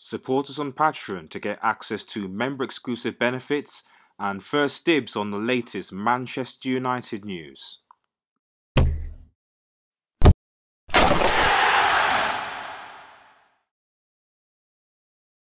Support us on Patreon to get access to member-exclusive benefits and first dibs on the latest Manchester United news.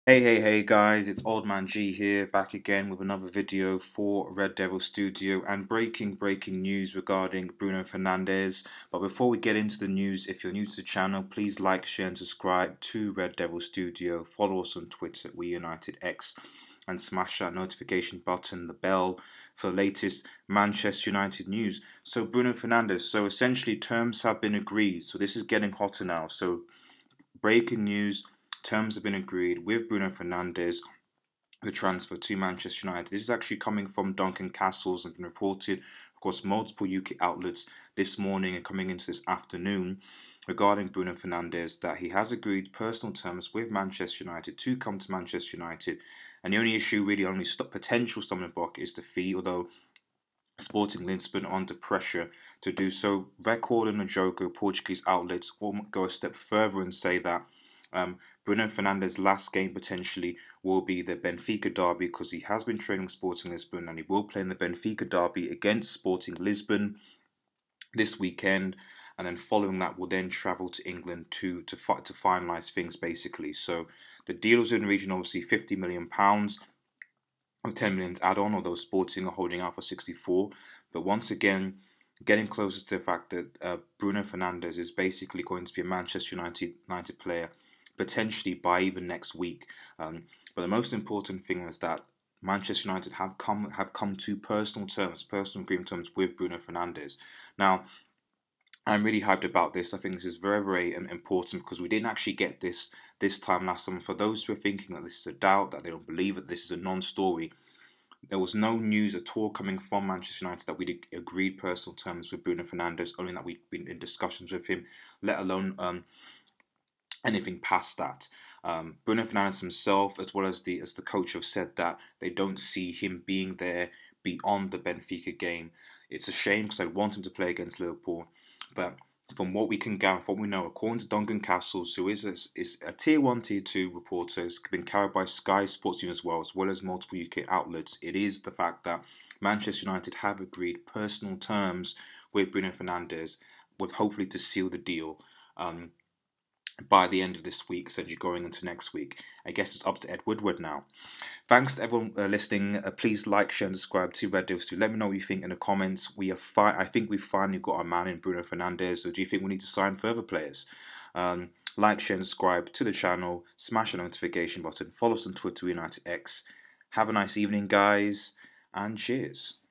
Hey guys, it's Old Man G here, back again with another video for Red Devil Studio and breaking news regarding Bruno Fernandes. But before we get into the news, if you're new to the channel, please like, share and subscribe to Red Devil Studio. Follow us on Twitter, we UnitedX, and smash that notification button, the bell, for the latest Manchester United news. So Bruno Fernandes, so essentially terms have been agreed, so this is getting hotter now. So breaking news. Terms have been agreed with Bruno Fernandes, the transfer to Manchester United. This is actually coming from Duncan Castles and been reported, of course, multiple UK outlets this morning and coming into this afternoon regarding Bruno Fernandes, that he has agreed personal terms with Manchester United to come to Manchester United. And the only issue, really, only potential stumbling block is the fee, although Sporting Lisbon under pressure to do so. Record and the Jogo, Portuguese outlets, will go a step further and say that Bruno Fernandes' last game potentially will be the Benfica derby, because he has been training Sporting Lisbon and he will play in the Benfica derby against Sporting Lisbon this weekend, and then following that will then travel to England to finalise things basically. So the deals in the region, obviously £50 million or £10 million add-on, although Sporting are holding out for 64. But once again, getting closer to the fact that Bruno Fernandes is basically going to be a Manchester United player, potentially by even next week. But the most important thing was that Manchester United have come to personal agreement terms with Bruno Fernandes. Now, I'm really hyped about this. I think this is very, very important, because we didn't actually get this time last summer. For those who are thinking that this is a doubt, that they don't believe it, this is a non-story. There was no news at all coming from Manchester United that we'd agreed personal terms with Bruno Fernandes, only that we'd been in discussions with him, let alone anything past that. Bruno Fernandes himself, as well as the coach, have said that they don't see him being there beyond the Benfica game. It's a shame, because I want him to play against Liverpool, but from what we can gather, from what we know, according to Duncan Castles, who is a tier 1, tier 2 reporter, has been carried by Sky Sports as well as multiple UK outlets, it is the fact that Manchester United have agreed personal terms with Bruno Fernandes, with hopefully to seal the deal by the end of this week, so you're going into next week. I guess it's up to Ed Woodward now. Thanks to everyone listening. Please like, share and subscribe to Red Devil Studio. Let me know what you think in the comments. I think we finally got our man in Bruno Fernandes, or do you think we need to sign further players? Like, share and subscribe to the channel. Smash the notification button. Follow us on Twitter, UnitedX. Have a nice evening, guys, and cheers.